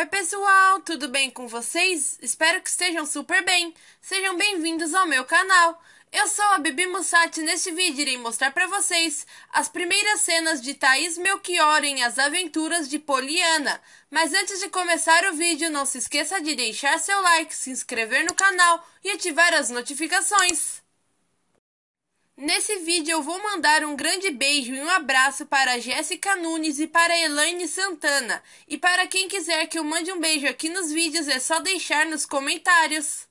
Oi pessoal, tudo bem com vocês? Espero que estejam super bem. Sejam bem-vindos ao meu canal. Eu sou a Bibi Mussatti e neste vídeo irei mostrar para vocês as primeiras cenas de Thaís Melchior em As Aventuras de Poliana. Mas antes de começar o vídeo, não se esqueça de deixar seu like, se inscrever no canal e ativar as notificações. Nesse vídeo eu vou mandar um grande beijo e um abraço para Jéssica Nunes e para Elaine Santana. E para quem quiser que eu mande um beijo aqui nos vídeos é só deixar nos comentários.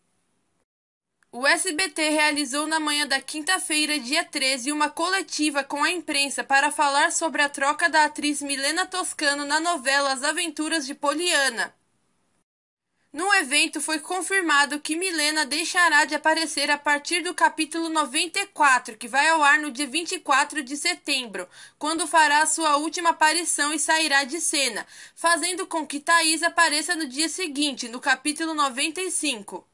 O SBT realizou na manhã da quinta-feira, dia 13, uma coletiva com a imprensa para falar sobre a troca da atriz Milena Toscano na novela As Aventuras de Poliana. No evento, foi confirmado que Milena deixará de aparecer a partir do capítulo 94, que vai ao ar no dia 24 de setembro, quando fará sua última aparição e sairá de cena, fazendo com que Thaís apareça no dia seguinte, no capítulo 95.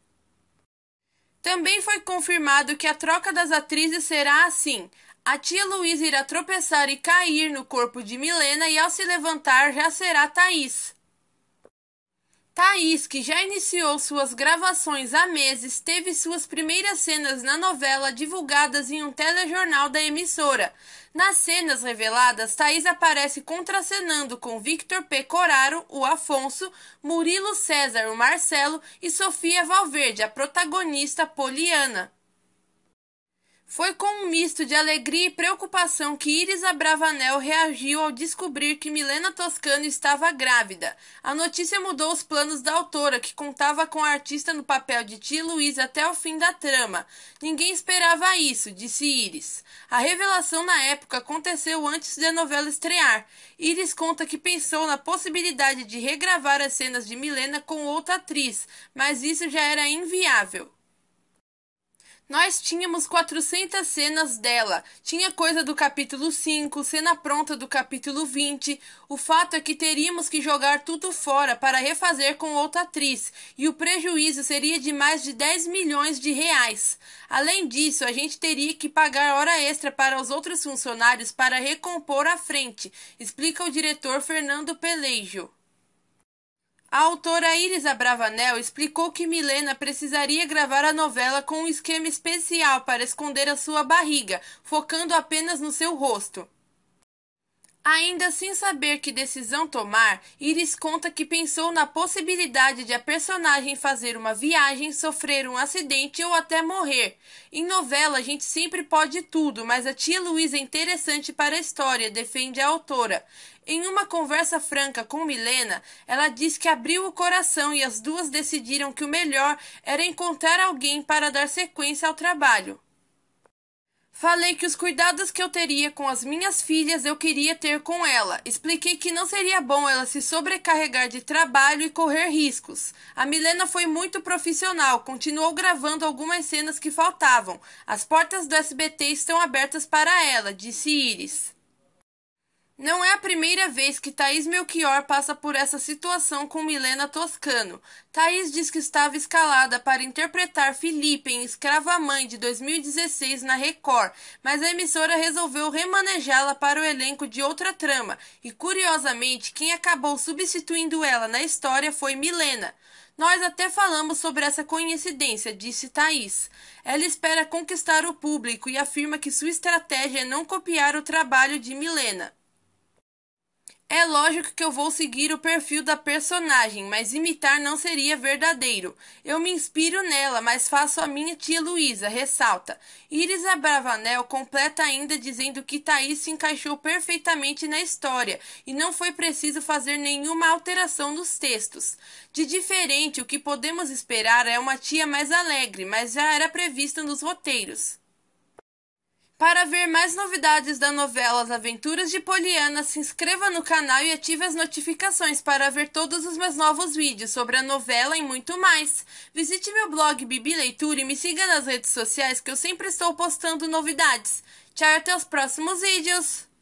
Também foi confirmado que a troca das atrizes será assim: a tia Luísa irá tropeçar e cair no corpo de Milena e, ao se levantar, já será Thaís. Thaís, que já iniciou suas gravações há meses, teve suas primeiras cenas na novela divulgadas em um telejornal da emissora. Nas cenas reveladas, Thaís aparece contracenando com Victor Pecoraro, o Afonso, Murilo César, o Marcelo e Sophia Valverde, a protagonista Poliana. Foi com um misto de alegria e preocupação que Iris Abravanel reagiu ao descobrir que Milena Toscano estava grávida. A notícia mudou os planos da autora, que contava com a artista no papel de tia Luísa até o fim da trama. Ninguém esperava isso, disse Iris. A revelação na época aconteceu antes da novela estrear. Iris conta que pensou na possibilidade de regravar as cenas de Milena com outra atriz, mas isso já era inviável. Nós tínhamos 400 cenas dela, tinha coisa do capítulo 5, cena pronta do capítulo 20, o fato é que teríamos que jogar tudo fora para refazer com outra atriz, e o prejuízo seria de mais de 10 milhões de reais. Além disso, a gente teria que pagar hora extra para os outros funcionários para recompor a frente, explica o diretor Fernando Pelejo. A autora Iris Abravanel explicou que Milena precisaria gravar a novela com um esquema especial para esconder a sua barriga, focando apenas no seu rosto. Ainda sem saber que decisão tomar, Iris conta que pensou na possibilidade de a personagem fazer uma viagem, sofrer um acidente ou até morrer. Em novela a gente sempre pode tudo, mas a tia Luísa é interessante para a história, defende a autora. Em uma conversa franca com Milena, ela diz que abriu o coração e as duas decidiram que o melhor era encontrar alguém para dar sequência ao trabalho. Falei que os cuidados que eu teria com as minhas filhas eu queria ter com ela. Expliquei que não seria bom ela se sobrecarregar de trabalho e correr riscos. A Milena foi muito profissional, continuou gravando algumas cenas que faltavam. As portas do SBT estão abertas para ela, disse Iris. Não é a primeira vez que Thaís Melchior passa por essa situação com Milena Toscano. Thaís diz que estava escalada para interpretar Felipe em Escrava-Mãe de 2016 na Record, mas a emissora resolveu remanejá-la para o elenco de outra trama e, curiosamente, quem acabou substituindo ela na história foi Milena. Nós até falamos sobre essa coincidência, disse Thaís. Ela espera conquistar o público e afirma que sua estratégia é não copiar o trabalho de Milena. É lógico que eu vou seguir o perfil da personagem, mas imitar não seria verdadeiro. Eu me inspiro nela, mas faço a minha tia Luísa, ressalta. Iris Abravanel completa ainda dizendo que Thaís se encaixou perfeitamente na história e não foi preciso fazer nenhuma alteração nos textos. De diferente, o que podemos esperar é uma tia mais alegre, mas já era previsto nos roteiros. Para ver mais novidades da novela As Aventuras de Poliana, se inscreva no canal e ative as notificações para ver todos os meus novos vídeos sobre a novela e muito mais. Visite meu blog Bibileitura e me siga nas redes sociais que eu sempre estou postando novidades. Tchau e até os próximos vídeos!